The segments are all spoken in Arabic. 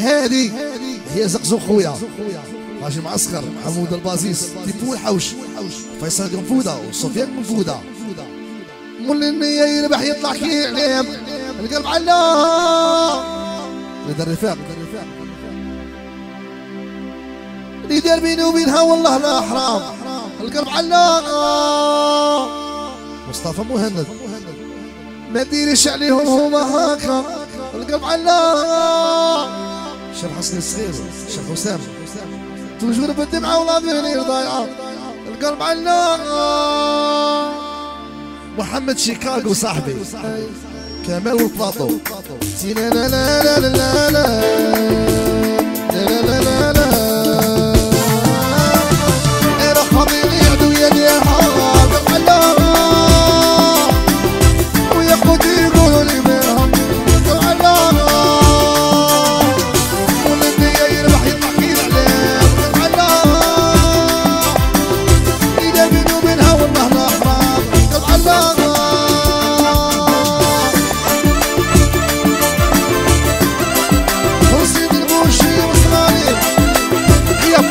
هادي هي زقزوق خويا ماشي معسكر. حمود البازيس تيبو الحوش فيصل قنفوده وسفيان قنفوده مولي النية يربح يطلع كي عليهم القلب على يدير رفاق اللي دار بيني وبينها والله لا حرام القلب على مصطفى مهند ما ديريش عليهم هما هاكا القلب على شيخ حسني الصغير شيخ حسام توجور بالدمعة ولا بغير ضايعة القلب عنا محمد شيكاغو صاحبي كمال وطلاطو لا لا لا لا لا لا لا لا لا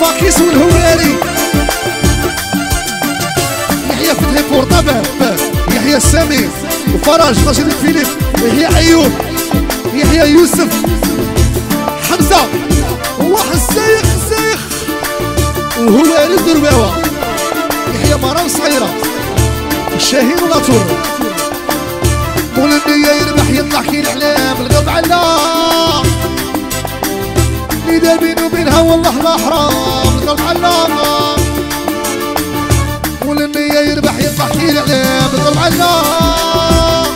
باكيس والهواري يحيى فتحي قرطبه يحيى السامي وفرج رشيد الفيليب يحيى ايوب يحيى يوسف حمزه وواحد السايخ وهواري الدرباوه يحيى مرام صغيره الشاهين ولاتور قول النية يربح يطلع كي الاحلام القلب علاه اللي دار بيني وبينها والله لا حرام القلب علامة والنية يربح يطلع كي الإعلام القلب علامة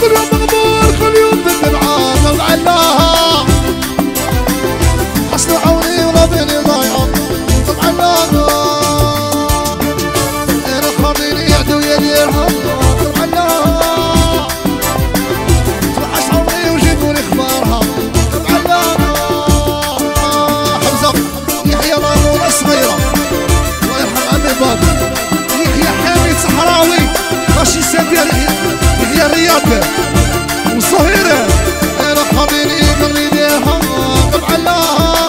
كل يوم مغبور كل يوم بالدمعه قلب علاه اصل عوني ولا بيني ضايع قلب علاه انا خاطيني عدويا ديالها قلب علاه تبعش عمري وجيبولي اخبارها صغيرة الله يرحم عمي بابا يحيى حامد صحراوي ماشي سابير يحيى الرياض وصهيرة أنا حاضيني قلبي ليها قلب علاها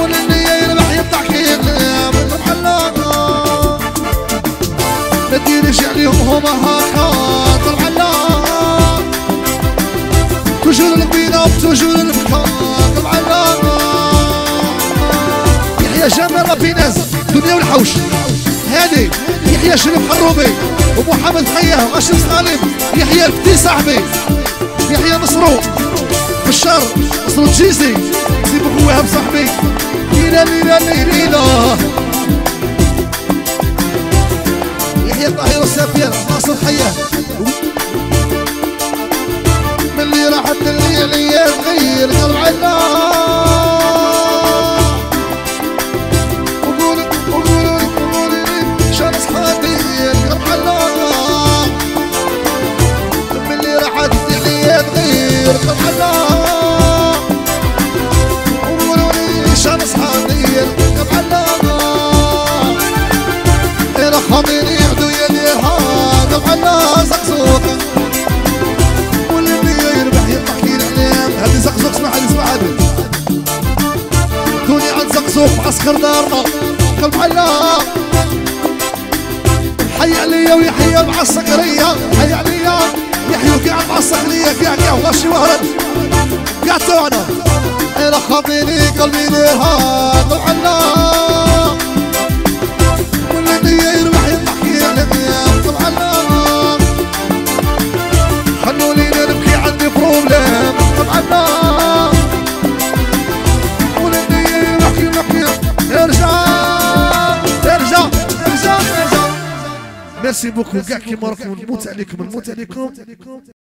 والنية يربح يطلع كي يغلب قلب علاها ما ديريش عليهم هما هاكا قلب علاها توجور القبيلة وتوجور البكا قلب علاها يا جمال ربي ناس دنيا والحوش هادي يحيى شريف حروبي ومحمد حياه واشرف صغاليب يحيى الفتي صاحبي يحيى نصرو بشار نصرو تجيزي سي بوك وهاب صاحبي ليلا ليلا ليلا يحيى الطاهر السافير ناصر حياه ملي راحت اللي عليا تغير قلب عنا نشوف عسكر دارنا قلب عيا حي عليا ويحيى مع السكرية حي عليا يحيوا كاع مع السكرية كاع كاع واشي وهرب كاع توعنا انا خاطيني قلبي ليها قلب عنا واللي داير واحد يضحكي عليا قلب عنا خلونينا نبكي عندي بروبليم قلب عنا ميرسي بوكو كاع كيما راكم نموت عليكم